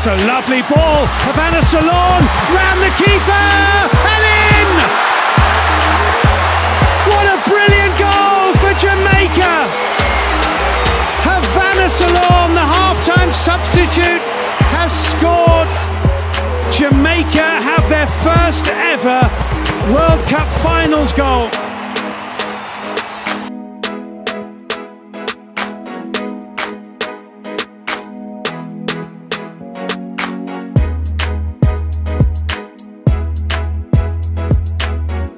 That's a lovely ball. Havana Solaun round the keeper and in! What a brilliant goal for Jamaica! Havana Solaun, the half-time substitute, has scored. Jamaica have their first ever World Cup Finals goal.